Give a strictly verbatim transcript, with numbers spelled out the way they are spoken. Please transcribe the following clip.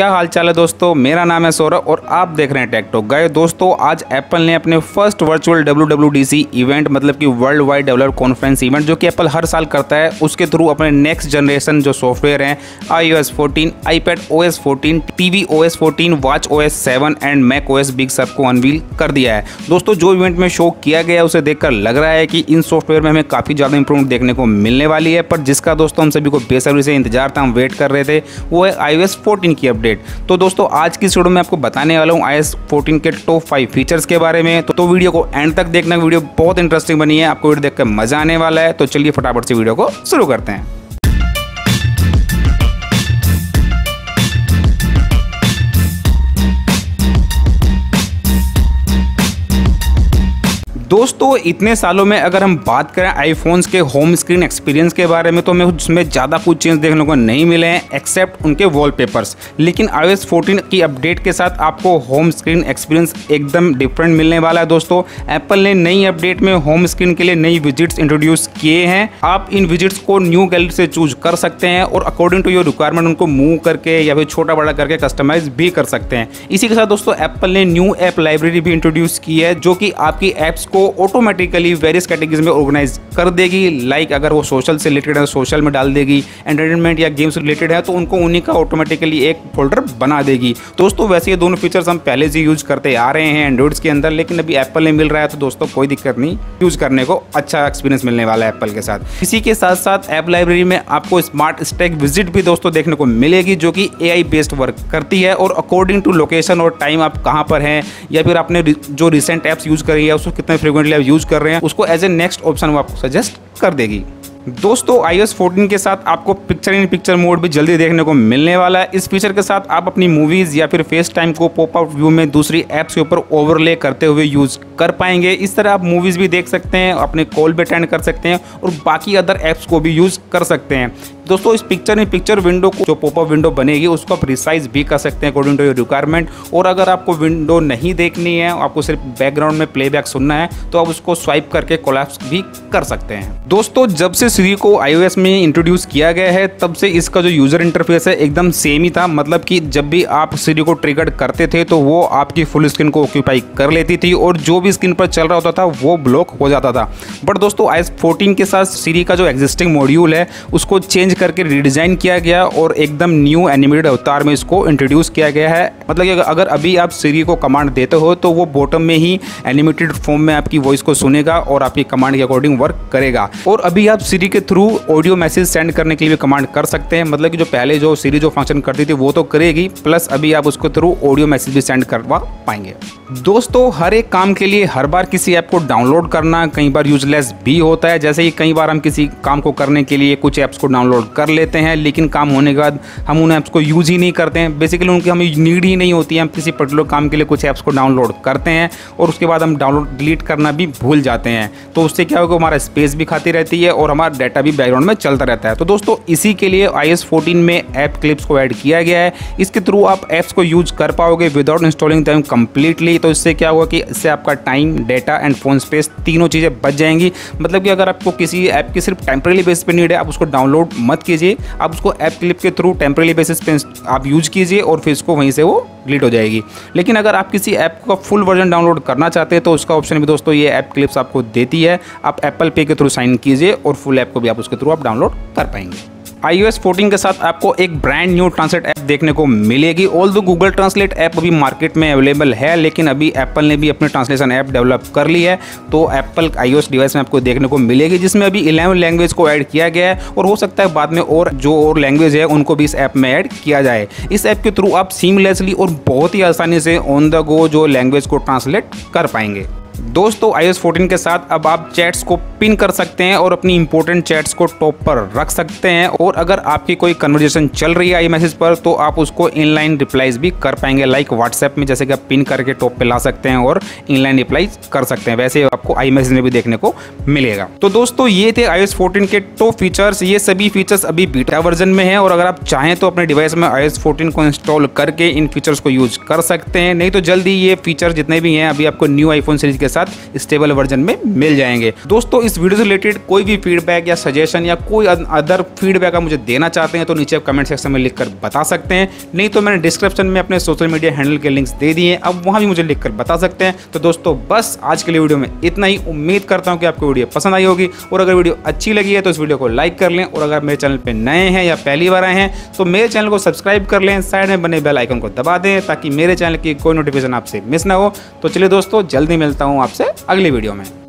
क्या हालचाल है दोस्तों, मेरा नाम है सौरभ और आप देख रहे हैं टेक टॉक गाय। दोस्तों आज एप्पल ने अपने first virtual W W D C event मतलब कि world wide developer conference event जो कि एप्पल हर साल करता है, उसके थ्रू अपने नेक्स्ट जनरेशन जो सॉफ्टवेयर हैं I O S fourteen, iPad O S fourteen, T V O S fourteen, watch O S seven and Mac O S Big सब को अनवील कर दिया है। दोस्तों जो इवेंट में शो किया गया उसे देखकर लग रहा है कि इन सॉफ्टवेयर में हमें काफ़ी ज़्यादा इंप्रूवमेंट देखने को मिलने वाली है, पर जिसका दोस्तों हम सभी को बेसब्री से इंतजार था, हम वेट कर रहे थे, वो है आई ओ एस फोर्टीन की अपडेट। तो दोस्तों आज की वीडियो में आपको बताने वाला हूं आई ओ एस फोर्टीन के टॉप फाइव फीचर्स के बारे में। तो, तो वीडियो को एंड तक देखना, वीडियो बहुत इंटरेस्टिंग बनी है, आपको वीडियो देखकर मजा आने वाला है। तो चलिए फटाफट से वीडियो को शुरू करते हैं। दोस्तों इतने सालों में अगर हम बात करें आईफोन्स के होम स्क्रीन एक्सपीरियंस के बारे में तो हमें उसमें ज़्यादा कुछ चेंज देखने को नहीं मिले हैं एक्सेप्ट उनके वॉलपेपर्स। लेकिन आई ओ एस फोर्टीन की अपडेट के साथ आपको होम स्क्रीन एक्सपीरियंस एकदम डिफरेंट मिलने वाला है। दोस्तों एप्पल ने नई अपडेट में होम स्क्रीन के लिए नई विजिट्स इंट्रोड्यूस किए हैं। आप इन विजिट्स को न्यू गैलरी से चूज कर सकते हैं और अकॉर्डिंग टू योर रिक्वायरमेंट उनको मूव करके या फिर छोटा बड़ा करके कस्टमाइज भी कर सकते हैं। इसी के साथ दोस्तों एप्पल ने न्यू ऐप लाइब्रेरी भी इंट्रोड्यूस की है जो कि आपकी ऐप्स को ऑटोमेटिकली वेरियस कैटेगरीज में ऑर्गेनाइज कर देगी। लाइक like अगर वो सोशल से रिलेटेड है सोशल में डाल देगी, एंटरटेनमेंट या गेम्स रिलेटेड है तो उनको उन्हीं का ऑटोमेटिकली एक फोल्डर बना देगी। दोस्तों वैसे ये दोनों फीचर्स हम पहले से यूज करते आ रहे हैं एंड्रॉइड्स के अंदर, लेकिन अभी एप्पल में मिल रहा है तो दोस्तों कोई दिक्कत नहीं, यूज करने को अच्छा एक्सपीरियंस मिलने वाला है एप्पल के साथ। इसी के साथ साथ ऐप लाइब्रेरी में आपको स्मार्ट स्टैक विजिट भी दोस्तों देखने को मिलेगी जो कि ए आई बेस्ड वर्क करती है और अकॉर्डिंग टू लोकेशन और टाइम आप कहाँ पर हैं या फिर आपने जो रिसेंट ऐप्स यूज करी है उसको कितने फ्रीक्वेंटली आप यूज कर रहे हैं उसको एज ए नेक्स्ट ऑप्शन वो आपको सजेस्ट कर देगी। दोस्तों आई ओ एस फोर्टीन के साथ आपको पिक्चर इन पिक्चर मोड भी जल्दी देखने को मिलने वाला है। इस फीचर के साथ आप अपनी मूवीज़ या फिर फेस टाइम को पॉप आउट व्यू में दूसरी ऐप्स के ऊपर ओवरले करते हुए यूज़ कर पाएंगे। इस तरह आप मूवीज़ भी देख सकते हैं, अपने कॉल भी अटेंड कर सकते हैं और बाकी अदर ऐप्स को भी यूज़ कर सकते हैं। दोस्तों इस पिक्चर इन पिक्चर विंडो को जो पॉपअप विंडो बनेगी उसको आप रिसाइज भी कर सकते हैं अकॉर्डिंग टू योर रिक्वायरमेंट। और अगर आपको विंडो नहीं देखनी है, आपको सिर्फ बैकग्राउंड में प्लेबैक सुनना है तो आप उसको स्वाइप करके कोलैप्स भी कर सकते हैं। दोस्तों जब से सिरी को आईओएस में इंट्रोड्यूस किया गया है तब से इसका जो यूज़र इंटरफेस है एकदम सेम ही था, मतलब कि जब भी आप सिरी को ट्रिगर करते थे तो वो आपकी फुल स्क्रीन को ऑक्यूपाई कर लेती थी और जो भी स्क्रीन पर चल रहा होता था वो ब्लॉक हो जाता था। बट दोस्तों आई ओ एस फोर्टीन के साथ सिरी का जो एग्जिस्टिंग मॉड्यूल है उसको चेंज करके रिडिजाइन किया गया और एकदम न्यू एनिमेटेड अवतार में इसको इंट्रोड्यूस किया गया है। मतलब कि अगर अभी आप सिरी को कमांड देते हो तो वो बॉटम में ही एनिमेटेड फॉर्म में आपकी वॉइस को सुनेगा और आपकी कमांड के अकॉर्डिंग वर्क करेगा। और अभी आप सिरी के थ्रू ऑडियो मैसेज सेंड करने के लिए भी कमांड कर सकते हैं, मतलब कि जो पहले जो सिरी जो फंक्शन करती थी वो तो करेगी, प्लस अभी आप उसको थ्रू ऑडियो मैसेज भी सेंड करवा पाएंगे। दोस्तों हर एक काम के लिए हर बार किसी ऐप को डाउनलोड करना कई बार यूजलेस भी होता है। जैसे कि कई बार हम किसी काम को करने के लिए कुछ ऐप्स को डाउनलोड कर लेते हैं लेकिन काम होने के बाद हम उन ऐप्स को यूज ही नहीं करते हैं, बेसिकली उनकी हमें नीड ही नहीं होती है। हम किसी पर्टिकुलर काम के लिए कुछ ऐप्स को डाउनलोड करते हैं और उसके बाद हम डाउनलोड डिलीट करना भी भूल जाते हैं, तो उससे क्या होगा, हमारा स्पेस भी खाती रहती है और हमारा डाटा भी बैकग्राउंड में चलता रहता है। तो दोस्तों इसी के लिए आई ओ एस फोर्टीन में ऐप क्लिप्स को ऐड किया गया है, इसके थ्रू आप ऐप्स को यूज कर पाओगे विदाउट इंस्टॉलिंग दैम कंप्लीटली। तो इससे क्या हुआ कि इससे आपका time, data and phone space तीनों चीज़ें बच जाएंगी। मतलब कि अगर आपको किसी ऐप की सिर्फ टेम्प्रेरी बेसिस पे नीड है आप उसको डाउनलोड मत कीजिए, आप उसको ऐप क्लिप के थ्रू टेम्प्रेरी बेसिस पे आप यूज कीजिए और फिर इसको वहीं से वो डिलीट हो जाएगी। लेकिन अगर आप किसी ऐप का फुल वर्जन डाउनलोड करना चाहते हैं तो उसका ऑप्शन भी दोस्तों ये ऐप क्लिप्स आपको देती है। आप एप्पल पे के थ्रू साइन कीजिए और फुल ऐप को भी आप उसके थ्रू आप डाउनलोड कर पाएंगे। आई ओ एस फोर्टीन के साथ आपको एक ब्रांड न्यू ट्रांसलेट ऐप देखने को मिलेगी। Although Google Translate app अभी मार्केट में अवेलेबल है लेकिन अभी एप्पल ने भी अपने ट्रांसलेशन ऐप डेवलप कर ली है तो एप्पल आईओएस डिवाइस में आपको देखने को मिलेगी, जिसमें अभी इलेवन लैंग्वेज को ऐड किया गया है और हो सकता है बाद में और जो और लैंग्वेज है उनको भी इस ऐप में ऐड किया जाए। इस ऐप के थ्रू आप सीमलेसली और बहुत ही आसानी से ऑन द गो जो लैंग्वेज को ट्रांसलेट कर पाएंगे। दोस्तों आई ओ एस फोर्टीन के साथ अब आप चैट्स को पिन कर सकते हैं और अपनी इंपॉर्टेंट चैट्स को टॉप पर रख सकते हैं और अगर आपकी कोई कन्वर्जेशन चल रही है आई मैसेज पर तो आप उसको इनलाइन रिप्लाईज भी कर पाएंगे। लाइक व्हाट्सएप में जैसे कि आप पिन करके टॉप पे ला सकते हैं और इनलाइन रिप्लाईज कर सकते हैं, वैसे आपको आई मैसेज में भी देखने को मिलेगा। तो दोस्तों ये थे आई ओ एस फोर्टीन के टॉप फीचर्स। ये सभी फीचर्स अभी बीटा वर्जन में है और अगर आप चाहें तो अपने डिवाइस में आई ओ एस फोर्टीन को इंस्टॉल करके इन फीचर्स को यूज कर सकते हैं, नहीं तो जल्दी ये फीचर जितने भी हैं अभी आपको न्यू आईफोन सीरीज के साथ स्टेबल वर्जन में मिल जाएंगे। दोस्तों, इस वीडियो से रिलेटेड कोई भी फीडबैक या सजेशन या कोई अदर फीडबैक आप मुझे देना चाहते हैं तो नीचे आप कमेंट सेक्शन में लिखकर बता सकते हैं, नहीं तो मैंने डिस्क्रिप्शन में अपने सोशल मीडिया हैंडल के लिंक्स दे दिए, अब वहाँ भी मुझे लिखकर बता सकते हैं। तो दोस्तों, बस आज के लिए वीडियो में इतना ही। उम्मीद करता हूँ कि आपको वीडियो पसंद आई होगी, और अगर वीडियो अच्छी लगी है तो इस वीडियो को लाइक कर लें, और अगर मेरे चैनल पर नए हैं या पहली बार आए हैं तो मेरे चैनल को सब्सक्राइब कर लें, साइड में बने बेल आइकन को दबा दें ताकि मेरे चैनल की कोई नोटिफिकेशन आपसे मिस ना हो। तो चलिए दोस्तों, जल्दी मिलता हूँ आपसे अगली वीडियो में।